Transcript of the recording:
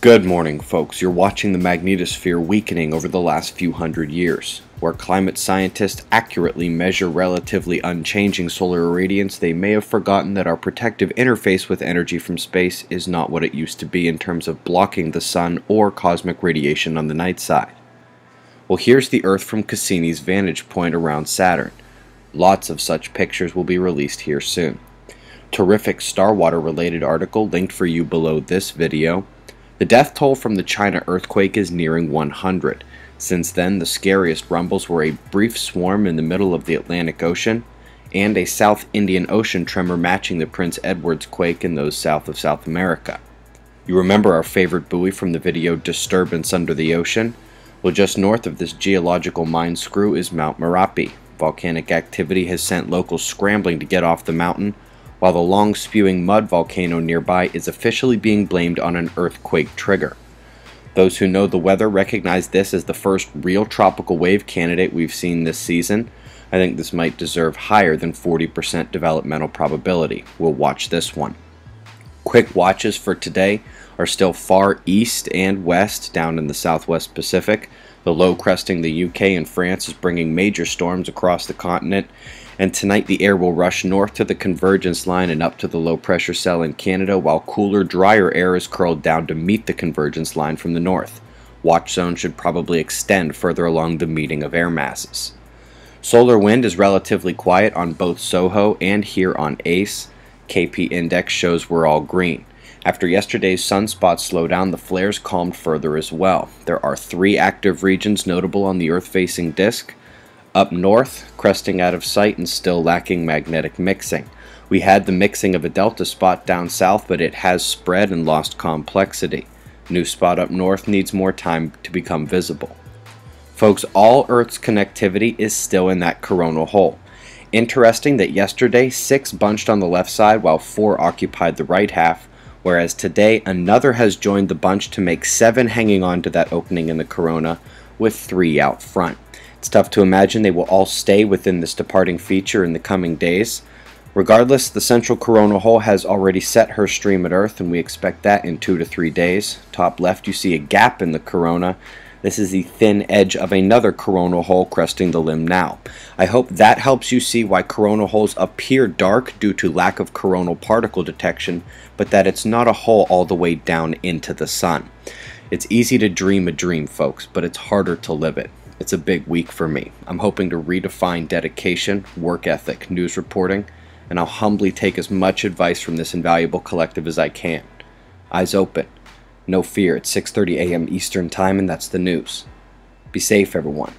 Good morning, folks. You're watching the magnetosphere weakening over the last few hundred years. Where climate scientists accurately measure relatively unchanging solar irradiance, they may have forgotten that our protective interface with energy from space is not what it used to be in terms of blocking the sun or cosmic radiation on the night side. Well, here's the Earth from Cassini's vantage point around Saturn. Lots of such pictures will be released here soon. Terrific star water related article linked for you below this video. The death toll from the China earthquake is nearing 100. Since then, the scariest rumbles were a brief swarm in the middle of the Atlantic Ocean and a South Indian Ocean tremor matching the Prince Edward's quake in those south of South America. You remember our favorite buoy from the video Disturbance Under the Ocean? Well, just north of this geological mind screw is Mount Merapi. Volcanic activity has sent locals scrambling to get off the mountain, while the long spewing mud volcano nearby is officially being blamed on an earthquake trigger. Those who know the weather recognize this as the first real tropical wave candidate we've seen this season. I think this might deserve higher than 40% developmental probability. We'll watch this one. Quick watches for today are still far east and west down in the southwest Pacific. The low cresting the UK and France is bringing major storms across the continent, and tonight the air will rush north to the convergence line and up to the low pressure cell in Canada, while cooler, drier air is curled down to meet the convergence line from the north. Watch zone should probably extend further along the meeting of air masses. Solar wind is relatively quiet on both Soho and here on ACE. KP index shows we're all green. After yesterday's sunspot slowdown, the flares calmed further as well. There are three active regions notable on the Earth-facing disk. Up north, cresting out of sight and still lacking magnetic mixing. We had the mixing of a delta spot down south, but it has spread and lost complexity. New spot up north needs more time to become visible. Folks, all Earth's connectivity is still in that coronal hole. Interesting that yesterday, 6 bunched on the left side while 4 occupied the right half, whereas today another has joined the bunch to make 7 hanging on to that opening in the corona, with 3 out front. It's tough to imagine they will all stay within this departing feature in the coming days. Regardless, the central coronal hole has already set her stream at Earth, and we expect that in 2 to 3 days. Top left, you see a gap in the corona. This is the thin edge of another coronal hole cresting the limb now. I hope that helps you see why coronal holes appear dark due to lack of coronal particle detection, but that it's not a hole all the way down into the sun. It's easy to dream a dream, folks, but it's harder to live it. It's a big week for me. I'm hoping to redefine dedication, work ethic, news reporting, and I'll humbly take as much advice from this invaluable collective as I can. Eyes open. No fear, it's 6:30 a.m. Eastern Time, and that's the news. Be safe, everyone.